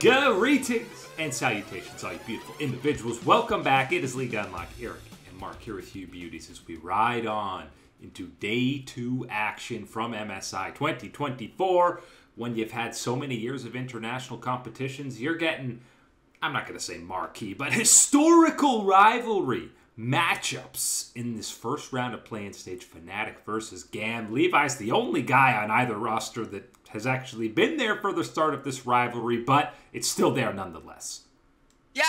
Greetings and salutations, all you beautiful individuals. Welcome back. It is League Unlocked. Eric and Mark here with you beauties as we ride on into day 2 action from MSI 2024. When you've had so many years of international competitions, you're getting, I'm not going to say marquee, but historical rivalry matchups in this first round of play-in stage. Fnatic versus GAM. Levi's the only guy on either roster that has actually been there for the start of this rivalry, but it's still there nonetheless. Yeah,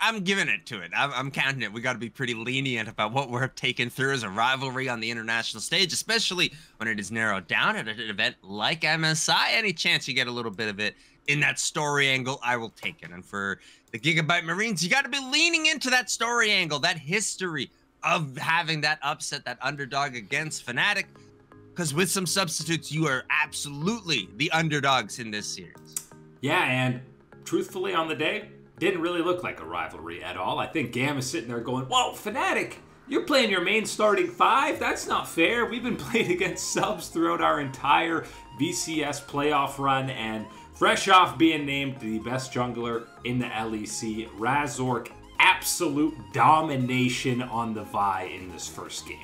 I'm giving it to it. I'm counting it. We got to be pretty lenient about what we're taking through as a rivalry on the international stage, especially when it is narrowed down at an event like MSI. Any chance you get a little bit of it in that story angle, I will take it. And for the Gigabyte Marines, you got to be leaning into that story angle, that history of having that upset, that underdog against Fnatic, because with some substitutes, you are absolutely the underdogs in this series. Yeah, and truthfully on the day, didn't really look like a rivalry at all. I think GAM is sitting there going, whoa, Fnatic, you're playing your main starting 5? That's not fair. We've been playing against subs throughout our entire VCS playoff run, and fresh off being named the best jungler in the LEC, Razork, absolute domination on the Vi in this first game.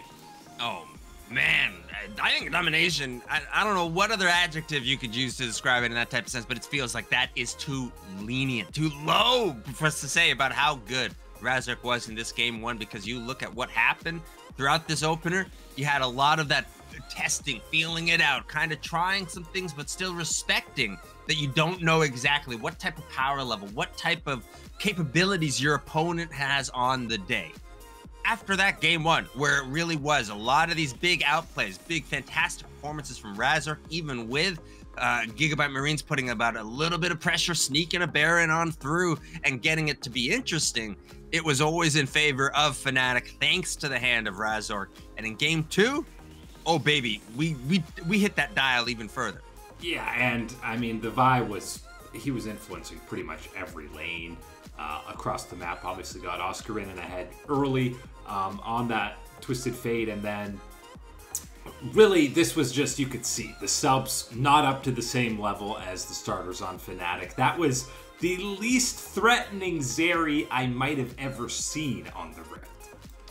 Oh, man. I think domination, I don't know what other adjective you could use to describe it in that type of sense, but it feels like that is too lenient, too low for us to say about how good Razork was in this game one, because you look at what happened throughout this opener. You had a lot of that testing, feeling it out, kind of trying some things, but still respecting that you don't know exactly what type of power level, what type of capabilities your opponent has on the day. After that game one, where it really was a lot of these big outplays, big fantastic performances from Razork, even with Gigabyte Marines putting about a little bit of pressure, sneaking a Baron on through and getting it to be interesting, it was always in favor of Fnatic, thanks to the hand of Razork. And in game 2, oh baby, we hit that dial even further. Yeah, and I mean, the Vi was influencing pretty much every lane across the map. Obviously got Oscar in and ahead early on that Twisted Fate, and then really this was just, you could see the subs not up to the same level as the starters on Fnatic. That was the least threatening Zeri I might have ever seen on the Rift.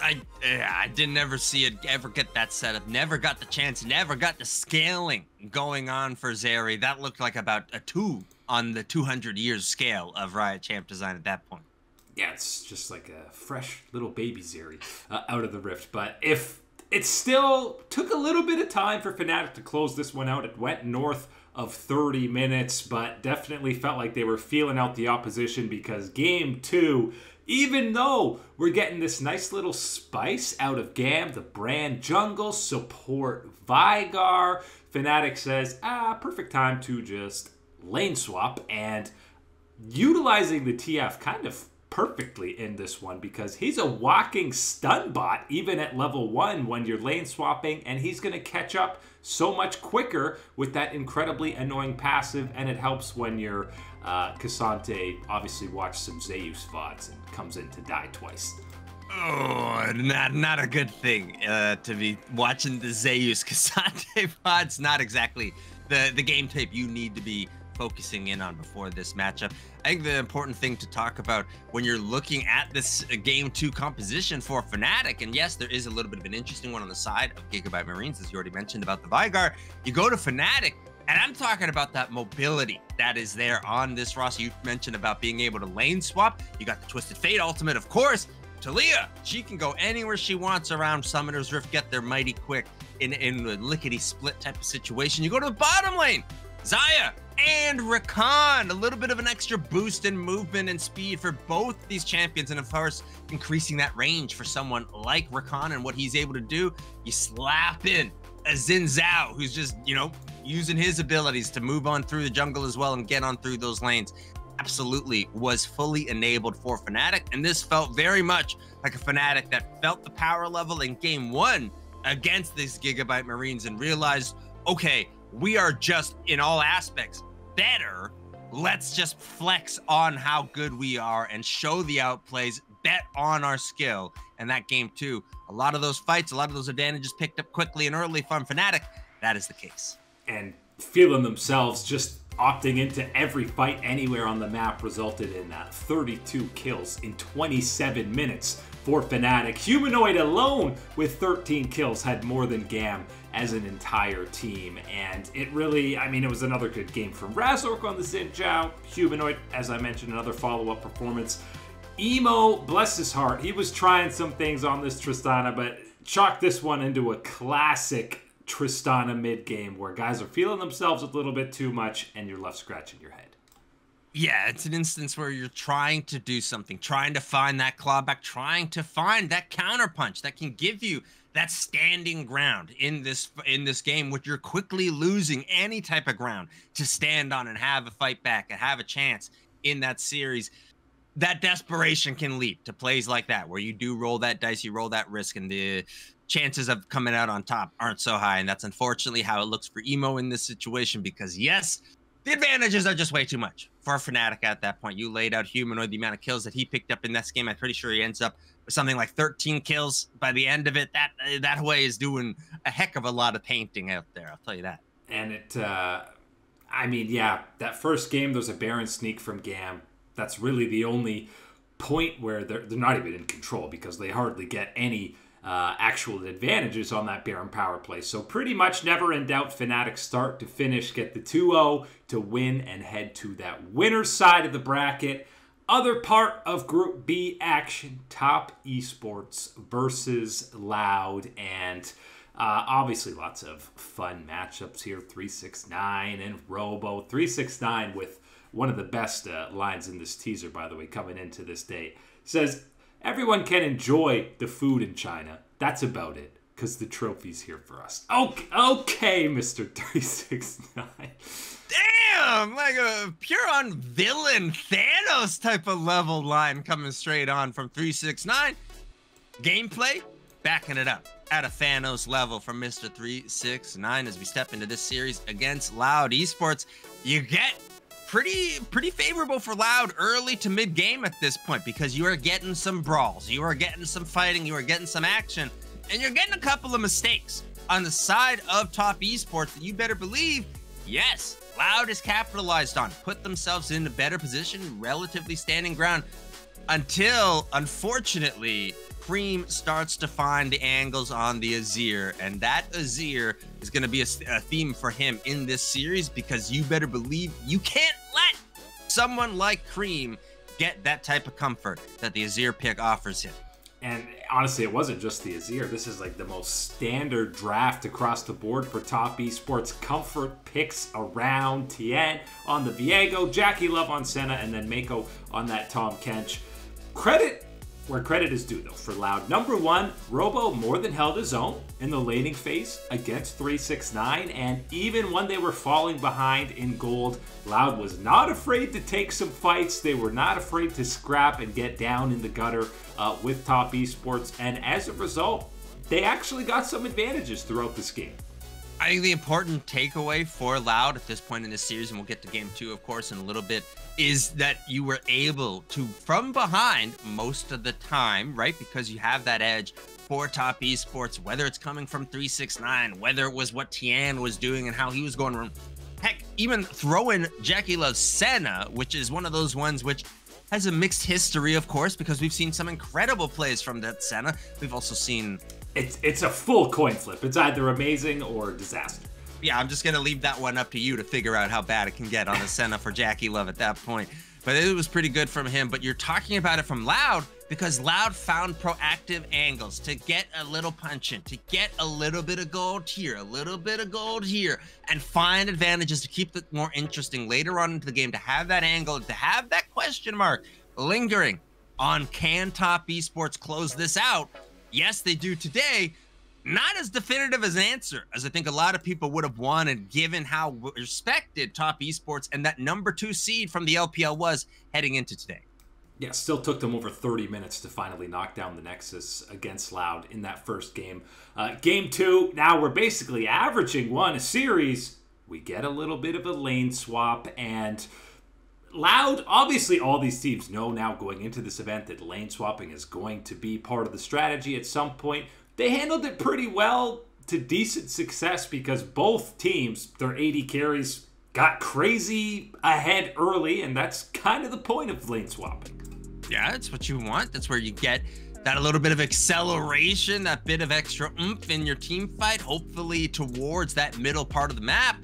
I didn't ever see it ever get that setup, never got the chance, never got the scaling going on for Zeri. That looked like about a 2 on the 200 years scale of Riot Champ design at that point. Yeah, it's just like a fresh little baby Zeri out of the Rift. But if it still took a little bit of time for Fnatic to close this one out, it went north of 30 minutes, but definitely felt like they were feeling out the opposition, because game 2, even though we're getting this nice little spice out of GAM, the brand jungle, support Veigar, Fnatic says, perfect time to just lane swap, and utilizing the TF kind of perfectly in this one, because he's a walking stun bot even at level 1 when you're lane swapping, and he's going to catch up so much quicker with that incredibly annoying passive, and it helps when you're Cassante obviously watched some Zeus VODs and comes in to die twice. Oh, not a good thing to be watching the Zeus Cassante VODs. Not exactly the game tape you need to be focusing in on before this matchup. I think the important thing to talk about when you're looking at this game 2 composition for Fnatic, and yes, there is a little bit of an interesting one on the side of Gigabyte Marines, as you already mentioned about the Veigar. You go to Fnatic, and I'm talking about that mobility that is there on this roster. You mentioned about being able to lane swap. You got the Twisted Fate ultimate, of course. Talia, she can go anywhere she wants around Summoner's Rift, get there mighty quick in a lickety-split type of situation. You go to the bottom lane, Zaya and Rakan, a little bit of an extra boost in movement and speed for both these champions, and of course increasing that range for someone like Rakan and what he's able to do. You slap in a Xin Zhao, who's just, you know, using his abilities to move on through the jungle as well and get on through those lanes. Absolutely was fully enabled for Fnatic, and this felt very much like a Fnatic that felt the power level in game 1 against these Gigabyte Marines and realized, okay, we are just in all aspects better. Let's just flex on how good we are and show the outplays, bet on our skill. And that game 2, a lot of those fights, a lot of those advantages picked up quickly and early from Fnatic. That is the case. And feeling themselves just opting into every fight anywhere on the map resulted in 32 kills in 27 minutes for Fnatic. Humanoid alone with 13 kills had more than GAM as an entire team. And it really, I mean, it was another good game from Razork on the Xin Zhao. Humanoid, as I mentioned, another follow-up performance. Emo, bless his heart, he was trying some things on this Tristana, but chalked this one into a classic Tristana mid-game where guys are feeling themselves a little bit too much and you're left scratching your head. Yeah, it's an instance where you're trying to do something, trying to find that clawback, trying to find that counterpunch that can give you that standing ground in this game, which you're quickly losing any type of ground to stand on and have a fight back and have a chance in that series. That desperation can lead to plays like that, where you do roll that dice, you roll that risk, and the chances of coming out on top aren't so high. And that's unfortunately how it looks for Emo in this situation, because yes, the advantages are just way too much for Fnatic at that point. You laid out Humanoid, the amount of kills that he picked up in this game. I'm pretty sure he ends up with something like 13 kills by the end of it. That way is doing a heck of a lot of painting out there, I'll tell you that. And it, I mean, yeah, that first game, there's a Baron sneak from GAM. That's really the only point where they're not even in control, because they hardly get any actual advantages on that Baron power play. So pretty much never in doubt, Fnatic start to finish, get the 2-0 to win and head to that winner's side of the bracket. Other part of Group B action, Top Esports versus Loud, and obviously lots of fun matchups here. 369 and Robo. 369 with one of the best lines in this teaser, by the way, coming into this day. Says, everyone can enjoy the food in China. That's about it, because the trophy's here for us. Okay, Mr. 369. Damn, like a pure on villain Thanos type of level line coming straight on from 369. Gameplay, backing it up at a Thanos level from Mr. 369 as we step into this series against Loud Esports. You get pretty favorable for Loud early to mid game at this point, because you are getting some brawls, you are getting some fighting, you are getting some action, and you're getting a couple of mistakes on the side of Top Esports that you better believe, yes, Loud is capitalized on, put themselves in a better position, relatively standing ground, until unfortunately Cream starts to find the angles on the Azir, and that Azir is going to be a theme for him in this series, because you better believe you can't let someone like Cream get that type of comfort that the Azir pick offers him. And honestly, it wasn't just the Azir. This is like the most standard draft across the board for Top Esports. Comfort picks around Tian on the Viego, Jackie Love on Senna, and then Mako on that Tom Kench. Credit where credit is due, though, for Loud. Number one, Robo more than held his own in the laning phase against 369, and even when they were falling behind in gold, Loud was not afraid to take some fights. They were not afraid to scrap and get down in the gutter with Top Esports, and as a result, they actually got some advantages throughout this game. I think the important takeaway for Loud at this point in this series, and we'll get to game two, of course, in a little bit, is that you were able to, from behind most of the time, right? Because you have that edge for Top Esports, whether it's coming from 369, whether it was what Tian was doing and how he was going around. Heck, even throw in Jackie Love Senna, which is one of those ones which has a mixed history, of course, because we've seen some incredible plays from that Senna. We've also seen... It's a full coin flip. It's either amazing or disaster. Yeah, I'm just going to leave that one up to you to figure out how bad it can get on the Senna for Jackie Love at that point. But it was pretty good from him. But you're talking about it from Loud, because Loud found proactive angles to get a little punch in, to get a little bit of gold here, a little bit of gold here, and find advantages to keep it more interesting later on into the game, to have that angle, to have that question mark lingering on, can Top Esports close this out? Yes, they do today. Not as definitive as an answer as I think a lot of people would have wanted, given how respected Top Esports and that number 2 seed from the LPL was heading into today. Yeah, still took them over 30 minutes to finally knock down the Nexus against Loud in that first game. Game two, now we're basically averaging one a series. We get a little bit of a lane swap, and Loud, obviously all these teams know now going into this event that lane swapping is going to be part of the strategy at some point. They handled it pretty well to decent success, because both teams, their AD carries got crazy ahead early, and that's kind of the point of lane swapping. Yeah, that's what you want. That's where you get that a little bit of acceleration, that bit of extra oomph in your team fight, hopefully towards that middle part of the map.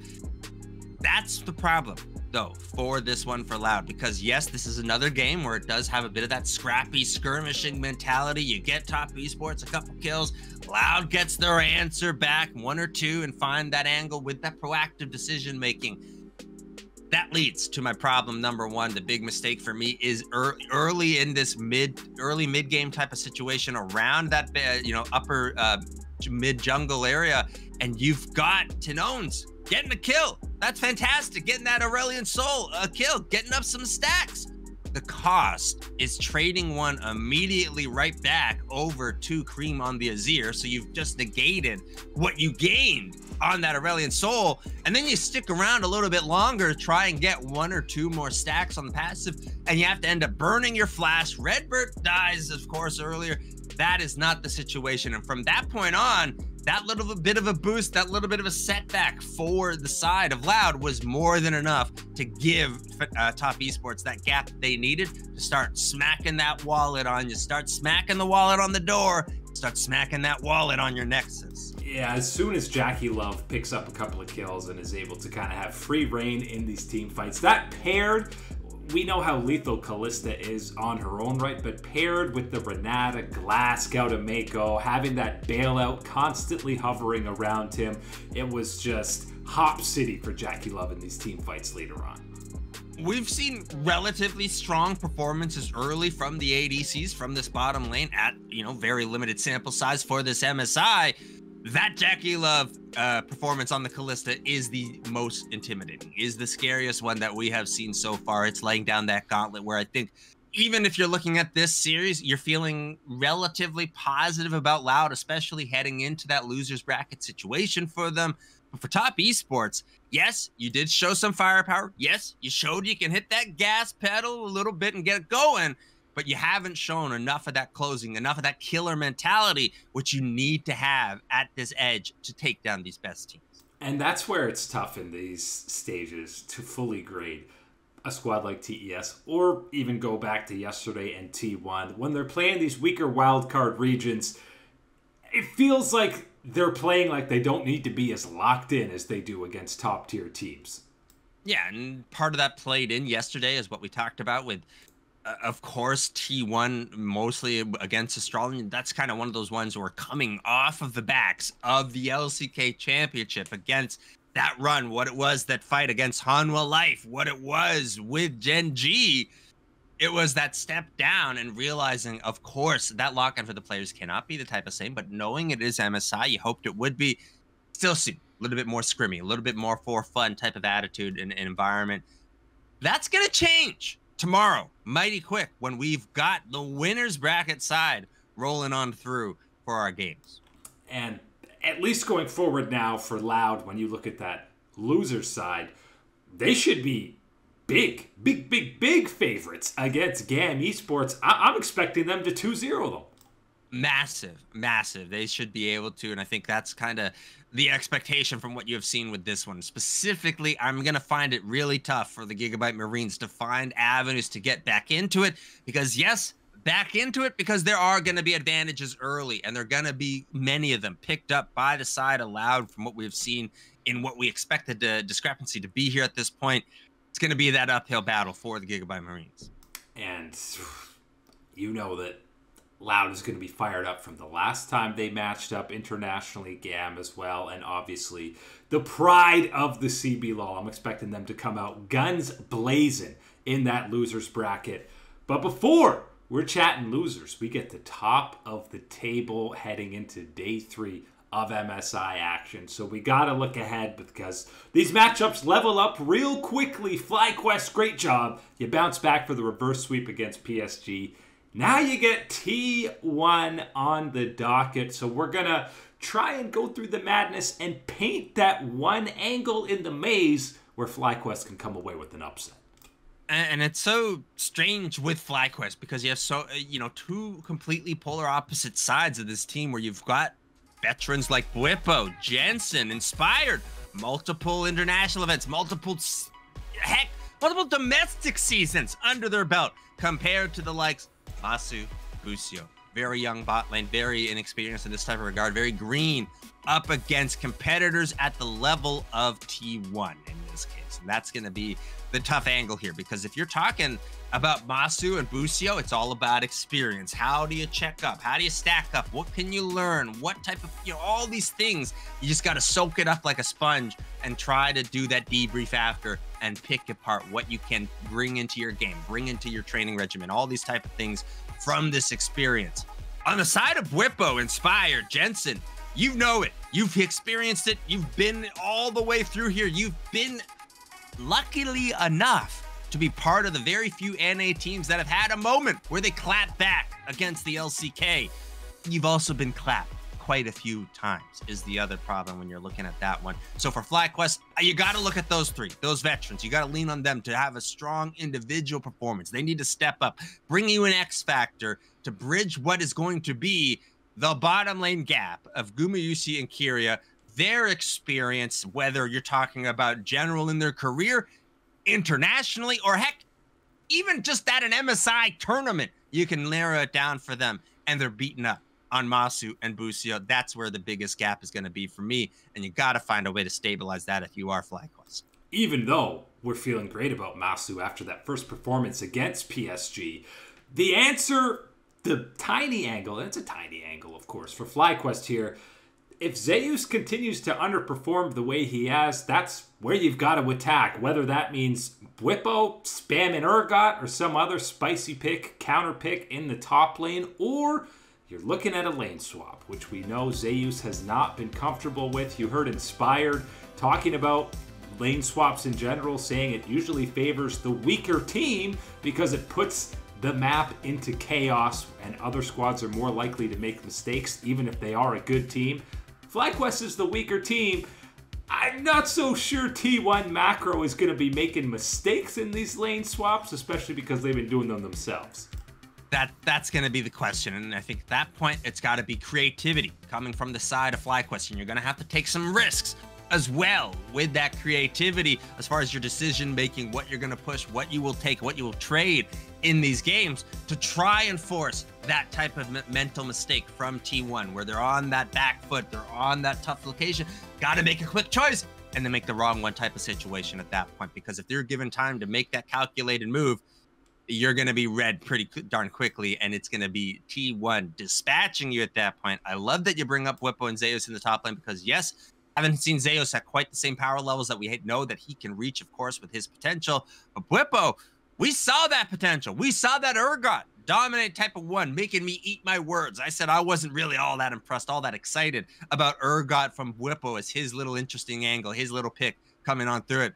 That's the problem, though, for this one for Loud, because yes, this is another game where it does have a bit of that scrappy skirmishing mentality. You get Top Esports, a couple kills, Loud gets their answer back, one or two, and find that angle with that proactive decision making. That leads to my problem number one. The big mistake for me is early in this early mid game type of situation around that upper mid jungle area, and you've got Tinones getting a kill. That's fantastic. Getting that Aurelion Soul a kill, getting up some stacks. The cost is trading one immediately right back over to Cream on the Azir. So you've just negated what you gained on that Aurelion Soul. And then you stick around a little bit longer to try and get one or two more stacks on the passive. And you have to end up burning your flash. Redbert dies, of course, earlier. That is not the situation. And from that point on, that little bit of a boost, that little bit of a setback for the side of Loud was more than enough to give Top Esports that gap they needed to start smacking that wallet on you, start smacking the wallet on the door, start smacking that wallet on your Nexus. Yeah, as soon as Jackie Love picks up a couple of kills and is able to kind of have free reign in these team fights, that paired, we know how lethal Callista is on her own right, but paired with the Renata, Glasgow to Mako, having that bailout constantly hovering around him, it was just hop city for Jackie Love in these team fights later on. We've seen relatively strong performances early from the ADCs from this bottom lane at, you know, very limited sample size for this MSI. That Jackie Love performance on the Callista is the most intimidating, is the scariest one that we have seen so far. It's laying down that gauntlet where I think even if you're looking at this series, you're feeling relatively positive about Loud, especially heading into that loser's bracket situation for them. But for Top Esports, yes, you did show some firepower. Yes, you showed you can hit that gas pedal a little bit and get it going. But you haven't shown enough of that closing, enough of that killer mentality, which you need to have at this edge to take down these best teams. And that's where it's tough in these stages to fully grade a squad like TES, or even go back to yesterday and T1. When they're playing these weaker wildcard regions, it feels like they're playing like they don't need to be as locked in as they do against top-tier teams. Yeah, and part of that played in yesterday is what we talked about with, of course, T1 mostly against Astralion. That's kind of one of those ones who are coming off of the backs of the LCK Championship, against that run, what it was, that fight against Hanwha Life, what it was with Gen G. It was that step down and realizing, of course, that lock-in for the players cannot be the type of same, but knowing it is MSI, you hoped it would be. Still see a little bit more scrimmy, a little bit more for fun type of attitude and environment. That's going to change tomorrow, mighty quick, when we've got the winner's bracket side rolling on through for our games. And at least going forward now for Loud, when you look at that loser's side, they should be big, big, big, big favorites against GAM Esports. I'm expecting them to 2-0 them. Massive, massive. They should be able to, and I think that's kind of the expectation from what you have seen with this one. Specifically, I'm going to find it really tough for the Gigabyte Marines to find avenues to get back into it, because yes, back into it, because there are going to be advantages early, and there are going to be many of them picked up by the side of Loud from what we've seen in what we expected the discrepancy to be here at this point. It's going to be that uphill battle for the Gigabyte Marines. And you know that Loud is going to be fired up from the last time they matched up internationally, GAM as well, and obviously the pride of the CB LOL. I'm expecting them to come out guns blazing in that losers bracket. But before we're chatting losers, we get the top of the table heading into day 3 of MSI action. So we got to look ahead because these matchups level up real quickly. FlyQuest, great job. You bounce back for the reverse sweep against PSG. Now you get T1 on the docket, so we're going to try and go through the madness and paint that one angle in the maze where FlyQuest can come away with an upset. And it's so strange with FlyQuest because you have two completely polar opposite sides of this team where you've got veterans like Bwipo, Jensen, Inspired, multiple international events, multiple domestic seasons under their belt compared to the likes of Masu, Busio. Very young bot lane, very inexperienced in this type of regard, very green up against competitors at the level of T1 in this case. And that's going to be the tough angle here, because if you're talking about Masu and Busio, it's all about experience. How do you check up? How do you stack up? What can you learn? What type of, you know, all these things, you just got to soak it up like a sponge and try to do that debrief after and pick apart what you can bring into your game, bring into your training regimen, all these type of things from this experience. On the side of Bwipo, Inspired, Jensen, you know it. You've experienced it. You've been all the way through here. You've been, luckily enough, to be part of the very few NA teams that have had a moment where they clap back against the LCK. You've also been clapped quite a few times is the other problem when you're looking at that one. So for FlyQuest, you got to look at those three, those veterans. You got to lean on them to have a strong individual performance. They need to step up, bring you an X factor to bridge what is going to be the bottom lane gap of Gumayusi and Keria, their experience, whether you're talking about general in their career, internationally, or heck, even just at an MSI tournament, you can narrow it down for them, and they're beaten up on Masu and Busio. That's where the biggest gap is going to be for me, and you got to find a way to stabilize that if you are FlyQuest. Even though we're feeling great about Masu after that first performance against PSG, the answer, the tiny angle, and it's a tiny angle, of course, for FlyQuest here, if Zeus continues to underperform the way he has, that's where you've got to attack, whether that means Bwipo, spamming Urgot, or some other spicy pick, counter pick in the top lane, or you're looking at a lane swap, which we know Zeus has not been comfortable with. You heard Inspired talking about lane swaps in general, saying it usually favors the weaker team because it puts the map into chaos and other squads are more likely to make mistakes, even if they are a good team. FlyQuest is the weaker team. I'm not so sure T1 Macro is going to be making mistakes in these lane swaps, especially because they've been doing them themselves. That's going to be the question, and I think at that point it's got to be creativity coming from the side of FlyQuest, and you're going to have to take some risks as well with that creativity as far as your decision making, what you're going to push, what you will take, what you will trade in these games to try and force that type of mental mistake from T1 where they're on that back foot, they're on that tough location, got to make a quick choice and then make the wrong one type of situation at that point, because if they're given time to make that calculated move, you're going to be red pretty darn quickly, and it's going to be T1 dispatching you at that point. I love that you bring up Bwipo and Zeus in the top lane, because yes, I haven't seen Zeus at quite the same power levels that we know that he can reach, of course, with his potential. But Bwipo, we saw that potential. We saw that Urgot dominate type of one, making me eat my words. I said I wasn't really all that impressed, all that excited about Urgot from Bwipo as his little interesting angle, his little pick coming on through it.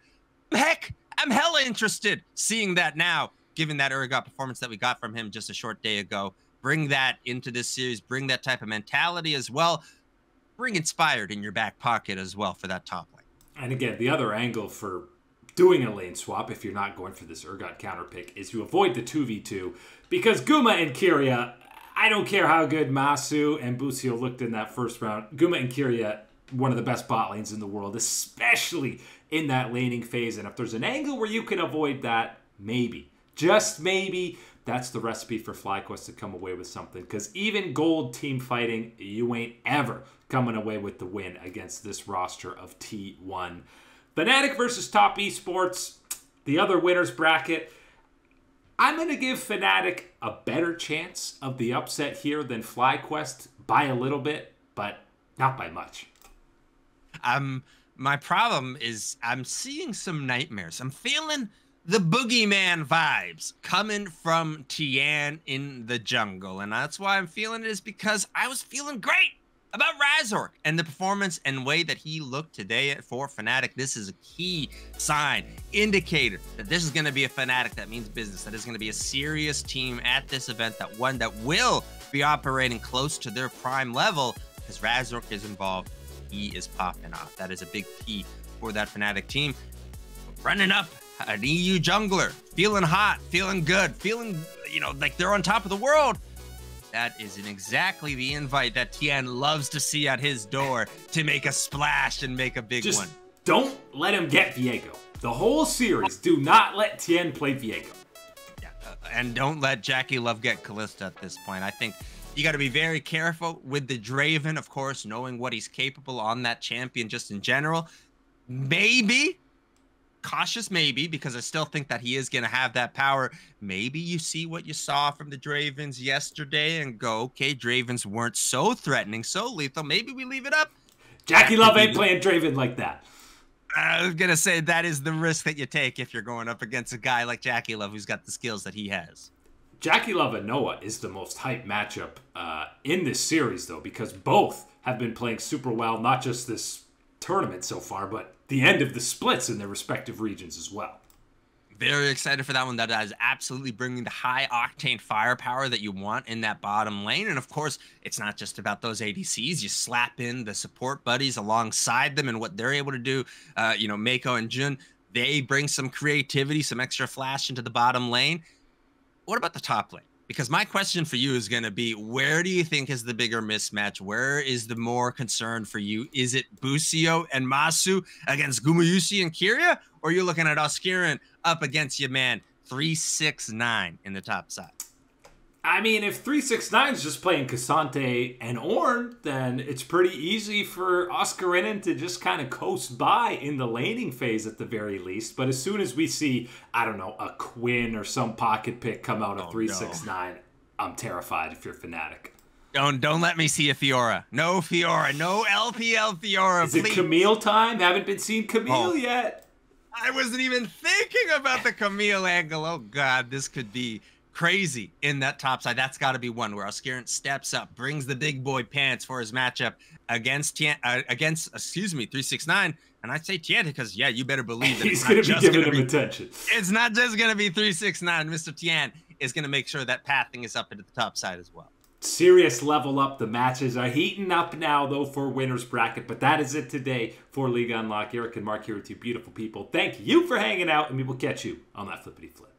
Heck, I'm hella interested seeing that now, given that Urgot performance that we got from him just a short day ago. Bring that into this series, bring that type of mentality as well. Bring Inspired in your back pocket as well for that top lane. And again, the other angle for doing a lane swap, if you're not going for this Urgot counter pick, is you avoid the 2v2, because Guma and Keria, I don't care how good Masu and Busio looked in that first round, Guma and Keria, one of the best bot lanes in the world, especially in that laning phase. And if there's an angle where you can avoid that, maybe, just maybe, that's the recipe for FlyQuest to come away with something, because even gold team fighting, you ain't ever coming away with the win against this roster of T1. Fnatic versus Top Esports, the other winner's bracket. I'm going to give Fnatic a better chance of the upset here than FlyQuest by a little bit, but not by much. My problem is I'm seeing some nightmares. I'm feeling the boogeyman vibes coming from Tian in the jungle, and that's why I'm feeling it, is because I was feeling great about Razork and the performance and way that he looked today for Fnatic. This is a key sign, indicator that this is going to be a Fnatic that means business, that is going to be a serious team at this event, that one that will be operating close to their prime level, because Razork is involved. He is popping off. That is a big key for that Fnatic team. Running up an EU jungler, feeling hot, feeling good, feeling, you know, like they're on top of the world. That isn't exactly the invite that Tian loves to see at his door to make a splash and make a big one. Don't let him get Viego. The whole series, do not let Tian play Viego. Yeah, and don't let Jackie Love get Kalista at this point. I think you got to be very careful with the Draven, of course, knowing what he's capable on that champion just in general. Maybe, cautious maybe, because I still think that he is going to have that power. Maybe you see what you saw from the Dravens yesterday and go, okay, Dravens weren't so threatening, so lethal. Maybe we leave it up. Jackie Love ain't playing Draven like that. I was going to say that is the risk that you take if you're going up against a guy like Jackie Love who's got the skills that he has. Jackie Love and Noah is the most hype matchup in this series, though, because both have been playing super well, not just this tournament so far, but the end of the splits in their respective regions as well. Very excited for that one. That is absolutely bringing the high octane firepower that you want in that bottom lane. And of course, it's not just about those ADCs. You slap in the support buddies alongside them and what they're able to do. You know, Mako and Jun, they bring some creativity, some extra flash into the bottom lane. What about the top lane? Because my question for you is going to be, where do you think is the bigger mismatch? Where is the more concern for you? Is it Busio and Masu against Gumayusi and Keria? Or are you looking at Oskirin up against your man 369 in the top side? I mean, if 369 is just playing Cassante and Ornn, then it's pretty easy for Oskarinnen to just kind of coast by in the laning phase at the very least. But as soon as we see, I don't know, a Quinn or some pocket pick come out of 369, I'm terrified if you're Fnatic. Don't let me see a Fiora. No Fiora. No LPL Fiora, please. Is it Camille time? Haven't been seeing Camille yet. I wasn't even thinking about the Camille angle. Oh, God, this could be crazy in that top side. That's got to be one where Oskirin steps up, brings the big boy pants for his matchup against Tian, excuse me, 369. And I say Tian because yeah, you better believe that he's going to be giving him attention. It's not just going to be 369. Mr. Tian is going to make sure that pathing is up into the top side as well. Serious level up. The matches are heating up now, though, for winner's bracket. But that is it today for League Unlocked. Eric and Mark here with you, beautiful people. Thank you for hanging out, and we will catch you on that flippity flip.